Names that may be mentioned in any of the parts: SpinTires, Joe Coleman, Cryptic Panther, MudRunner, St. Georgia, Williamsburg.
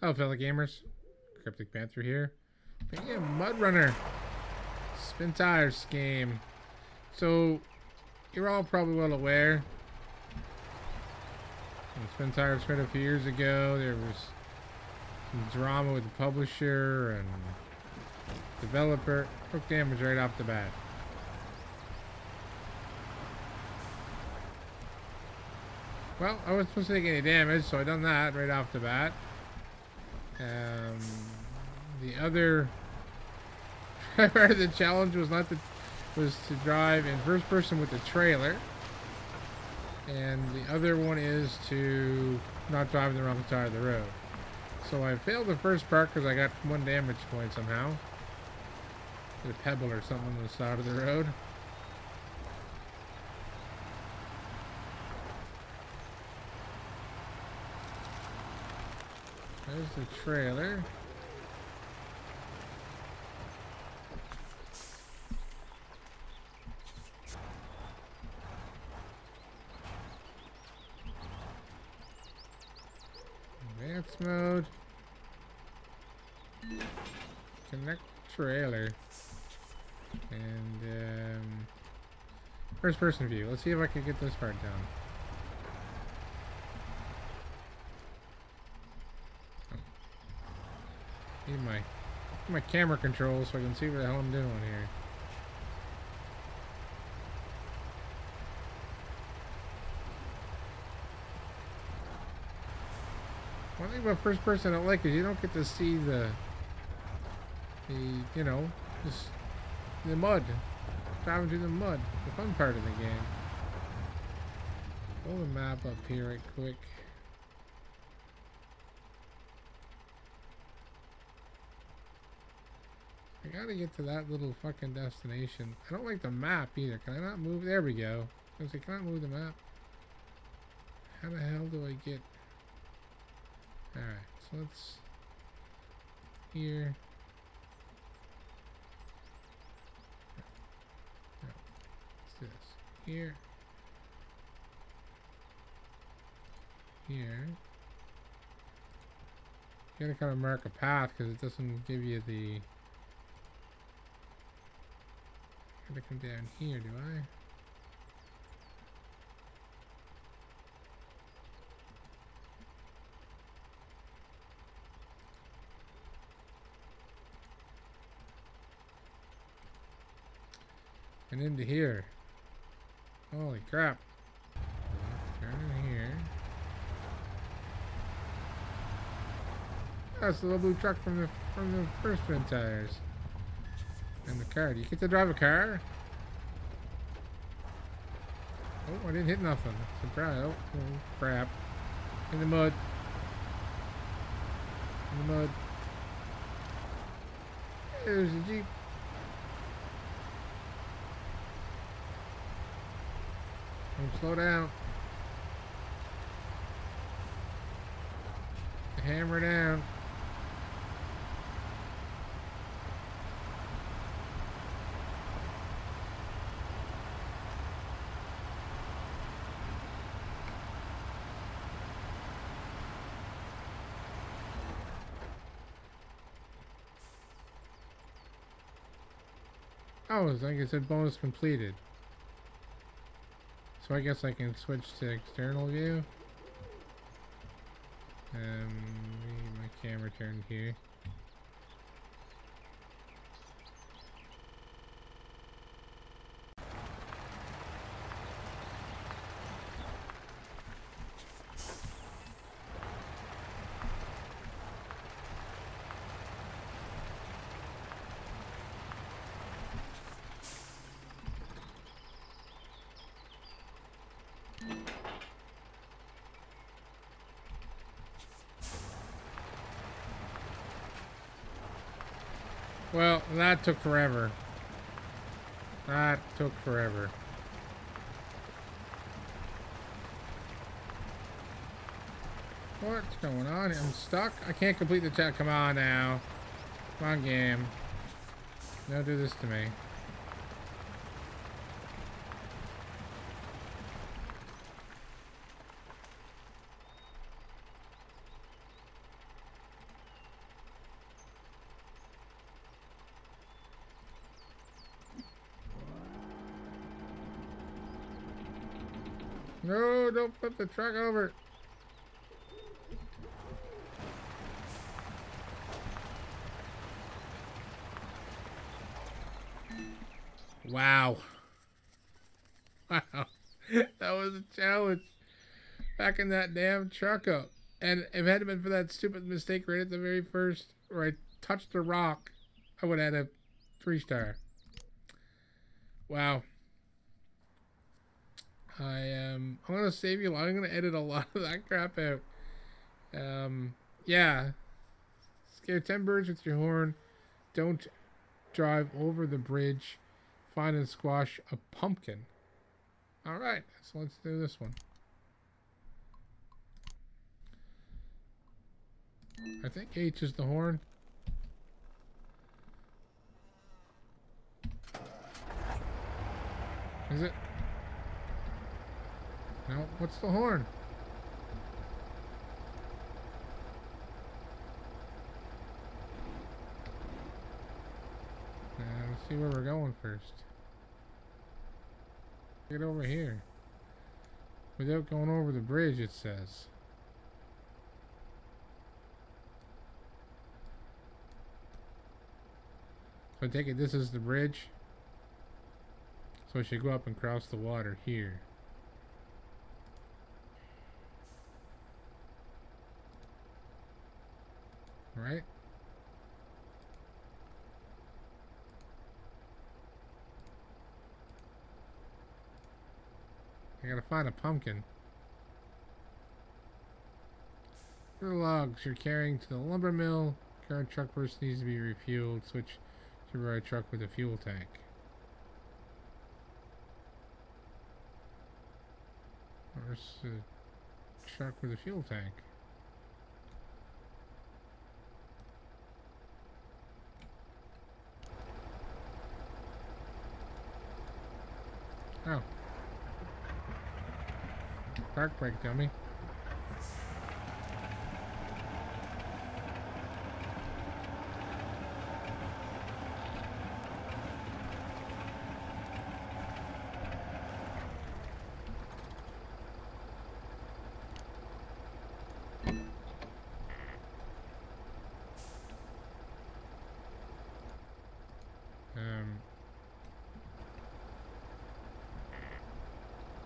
Hello, fellow gamers. Cryptic Panther here. Playing a MudRunner SpinTires game. So, you're all probably well aware. When SpinTires started a few years ago, there was some drama with the publisher and developer. Took damage right off the bat. Well, I wasn't supposed to take any damage, so I done that right off the bat. The other part of the challenge was to drive in first person with the trailer, and the other one is to not drive the wrong side of the road. So I failed the first part because I got one damage point somehow. Did a pebble or something on the side of the road. There's the trailer. Advanced mode. Connect trailer. And first person view. Let's see if I can get this part down. Need my camera controls so I can see what the hell I'm doing here. One thing about first person I don't like is you don't get to see the mud. Driving through the mud. The fun part of the game. Pull the map up here right quick. I gotta get to that little fucking destination. I don't like the map either. Can I not move? There we go. I was like, can I move the map? How the hell do I get... Alright, so let's... Here. No. Let's do this. Here. Here. You gotta kind of mark a path because it doesn't give you the... I gotta come down here, do I? And into here. Holy crap. Turn in here. That's the little blue truck from the first SpinTires. And the car. Do you get to drive a car? Oh, I didn't hit nothing. Surprise. Oh, crap. In the mud. In the mud. There's a Jeep. Don't slow down. Hammer down. Oh, like I said, bonus completed. So I guess I can switch to external view. My camera turned here. Well, that took forever. That took forever. What's going on? I'm stuck. I can't complete the check. Come on now. Come on, game. Don't do this to me. No, don't flip the truck over. Wow. Wow. That was a challenge. Backing that damn truck up. And if it hadn't been for that stupid mistake right at the very first, where I touched the rock, I would have had a 3-star. Wow. I'm gonna save you a lot. I'm gonna edit a lot of that crap out. Yeah. Scare 10 birds with your horn. Don't drive over the bridge. Find and squash a pumpkin. Alright, so let's do this one. I think H is the horn. Is it? No, what's the horn? Let's see where we're going first. Get over here. Without going over the bridge, it says. So I take it this is the bridge. So I should go up and cross the water here. Right? I gotta find a pumpkin. Your logs you're carrying to the lumber mill. Current truck first needs to be refueled. Switch to a right truck with a fuel tank. Where's the truck with a fuel tank? Oh. Park brake, dummy.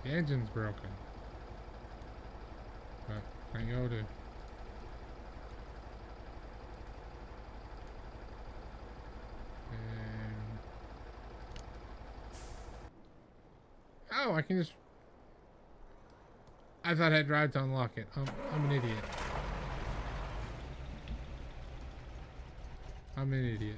The engine's broken. But I go to... Oh, I can just... I thought I drive to unlock it. I'm an idiot. I'm an idiot.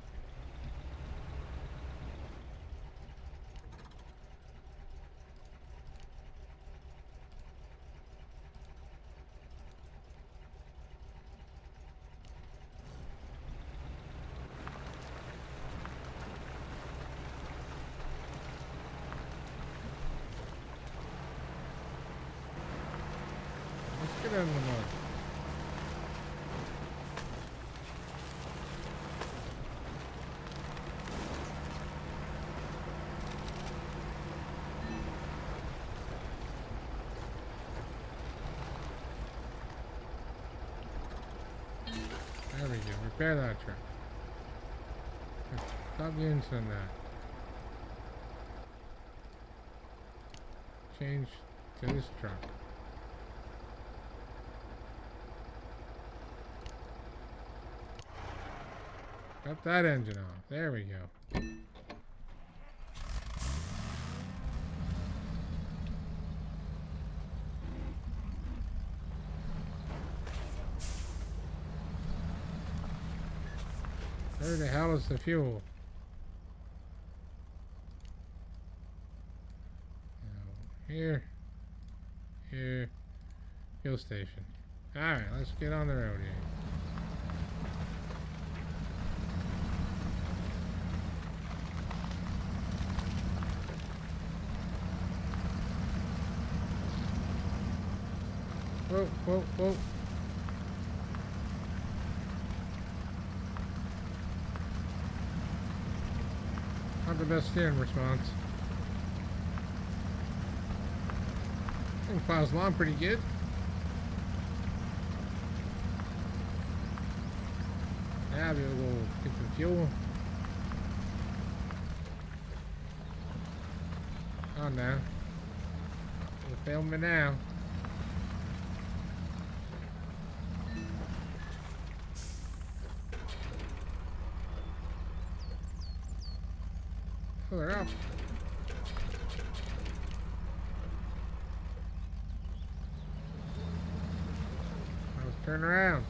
Get out of the mud. There we go. Repair that truck. Stop using that. Change to this truck. Cut that engine off. There we go. Where the hell is the fuel? Here. Here. Fuel station. Alright, let's get on the road here. Whoa, whoa, whoa. Not the best steering response. Something plows along pretty good. Now we'll go get some fuel. Oh no. It'll fail me now. Pull her up. Turn around.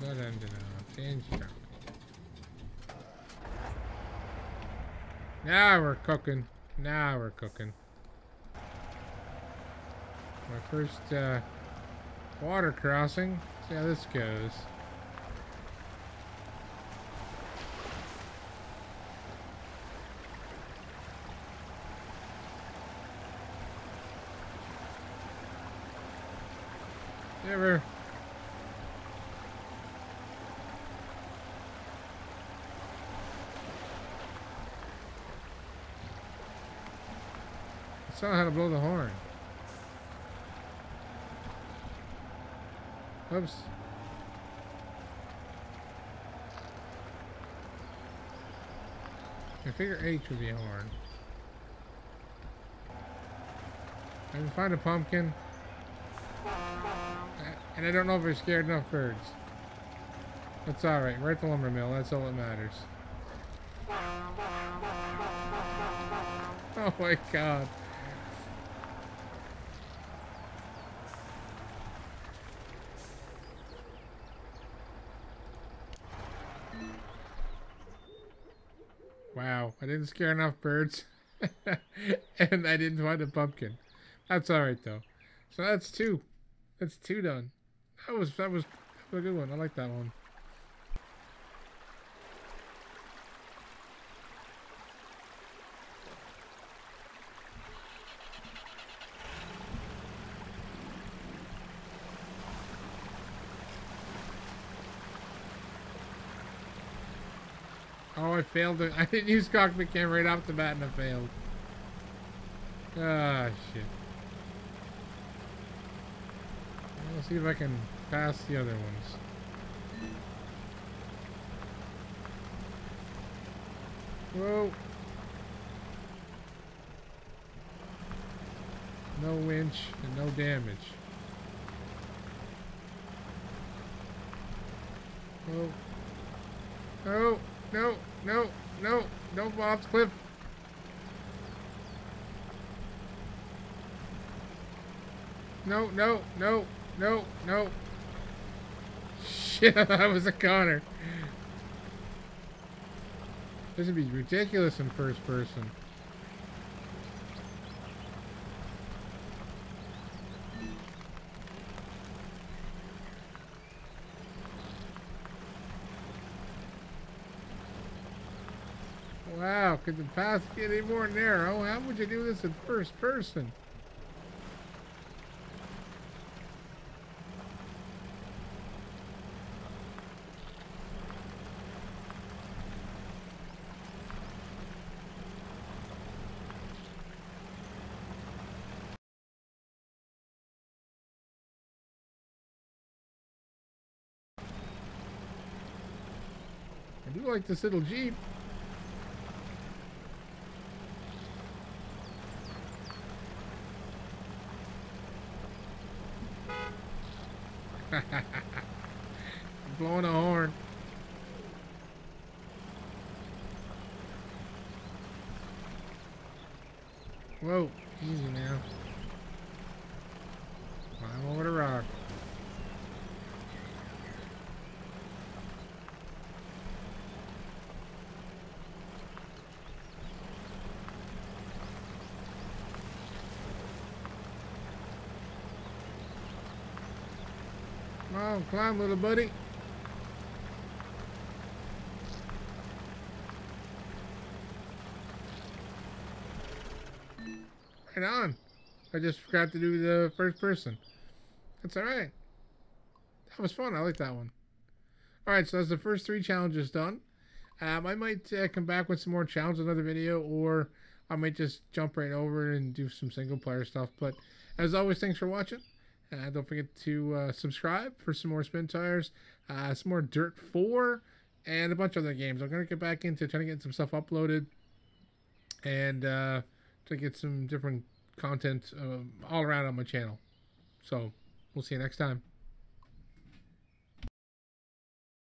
That ended up change truck. Now we're cooking. Now we're cooking. My first water crossing. See how this goes. Never. I don't know how to blow the horn. Oops. I figure H would be a horn. I can find a pumpkin. And I don't know if I scared enough birds. That's alright. We're at the lumber mill. That's all that matters. Oh my god. Wow, I didn't scare enough birds, and I didn't find a pumpkin. That's all right though. So that's two. That's two done. That was a good one. I like that one. Oh, I failed it. I didn't use cockpit cam right off the bat and I failed. Ah, shit. Let's see if I can pass the other ones. Whoa. No winch and no damage. Whoa. Oh. No, no, no, no, Bob's cliff. No, no, no, no, no. Shit, that was a goner. This would be ridiculous in first person. Wow, could the path get any more narrow? How would you do this in first person? I do like this little Jeep. I'm blowing a horn. Whoa, easy now. Climb over the rock. Come on, climb, little buddy. Right on. I just forgot to do the first person. That's alright. That was fun. I like that one. Alright, so that's the first three challenges done. I might come back with some more challenges in another video, or I might just jump right over and do some single player stuff. But as always, thanks for watching. Don't forget to subscribe for some more Spin Tires, some more Dirt 4, and a bunch of other games. I'm going to get back into trying to get some stuff uploaded and to get some different content all around on my channel. So we'll see you next time.